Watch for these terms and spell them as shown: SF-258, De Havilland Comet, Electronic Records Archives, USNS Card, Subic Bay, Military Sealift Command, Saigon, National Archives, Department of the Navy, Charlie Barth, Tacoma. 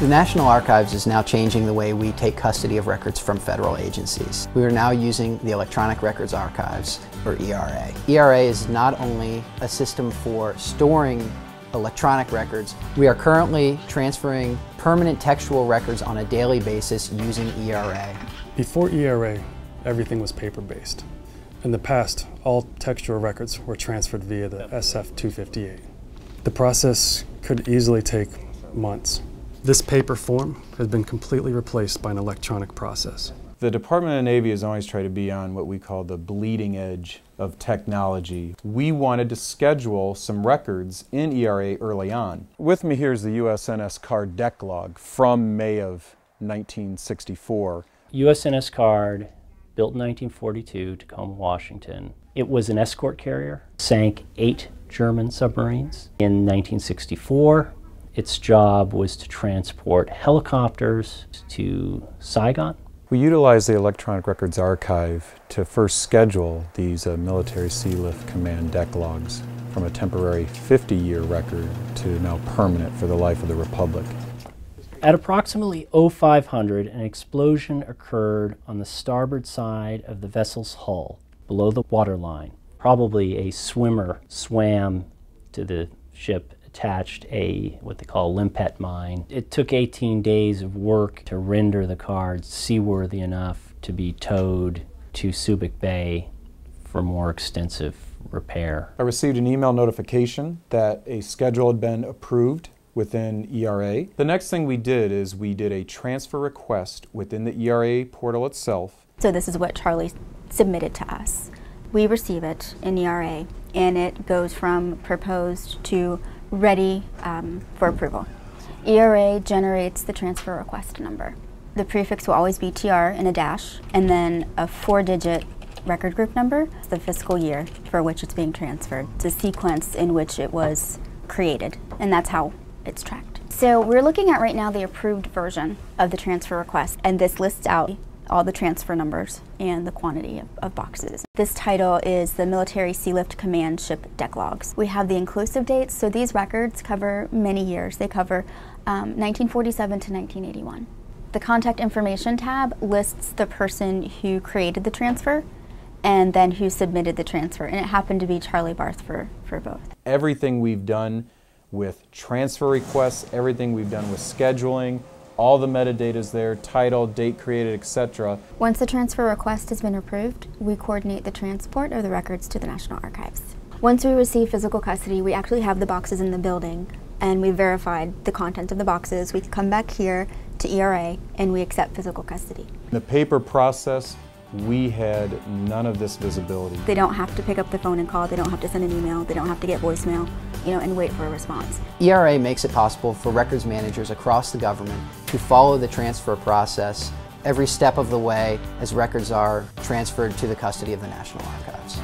The National Archives is now changing the way we take custody of records from federal agencies. We are now using the Electronic Records Archives, or ERA. ERA is not only a system for storing electronic records, we are currently transferring permanent textual records on a daily basis using ERA. Before ERA, everything was paper-based. In the past, all textual records were transferred via the SF-258. The process could easily take months. This paper form has been completely replaced by an electronic process. The Department of the Navy has always tried to be on what we call the bleeding edge of technology. We wanted to schedule some records in ERA early on. With me here is the USNS Card deck log from May of 1964. USNS Card, built in 1942, Tacoma, Washington. It was an escort carrier, sank 8 German submarines in 1964. Its job was to transport helicopters to Saigon. We utilized the Electronic Records Archive to first schedule these Military Sealift Command deck logs from a temporary 50-year record to now permanent for the life of the Republic. At approximately 0500, an explosion occurred on the starboard side of the vessel's hull, below the waterline. Probably a swimmer swam to the ship, attached a what they call limpet mine. It took 18 days of work to render the cards seaworthy enough to be towed to Subic Bay for more extensive repair. I received an email notification that a schedule had been approved within ERA. The next thing we did is we did a transfer request within the ERA portal itself. So this is what Charlie submitted to us. We receive it in ERA and it goes from proposed to ready for approval. ERA generates the transfer request number. The prefix will always be TR in a dash, and then a 4-digit record group number, the fiscal year for which it's being transferred, the sequence in which it was created, and that's how it's tracked. So we're looking at right now the approved version of the transfer request, and this lists out all the transfer numbers and the quantity of boxes. This title is the Military Sealift Command Ship Deck Logs. We have the inclusive dates, so these records cover many years. They cover 1947 to 1981. The Contact Information tab lists the person who created the transfer and then who submitted the transfer, and it happened to be Charlie Barth for both. Everything we've done with transfer requests, everything we've done with scheduling, all the metadata is there, title, date created, etc. Once the transfer request has been approved, we coordinate the transport of the records to the National Archives. Once we receive physical custody, we actually have the boxes in the building and we verified the content of the boxes. We come back here to ERA and we accept physical custody. In the paper process, we had none of this visibility. They don't have to pick up the phone and call, they don't have to send an email, they don't have to get voicemail, you know, and wait for a response. ERA makes it possible for records managers across the government to follow the transfer process every step of the way as records are transferred to the custody of the National Archives.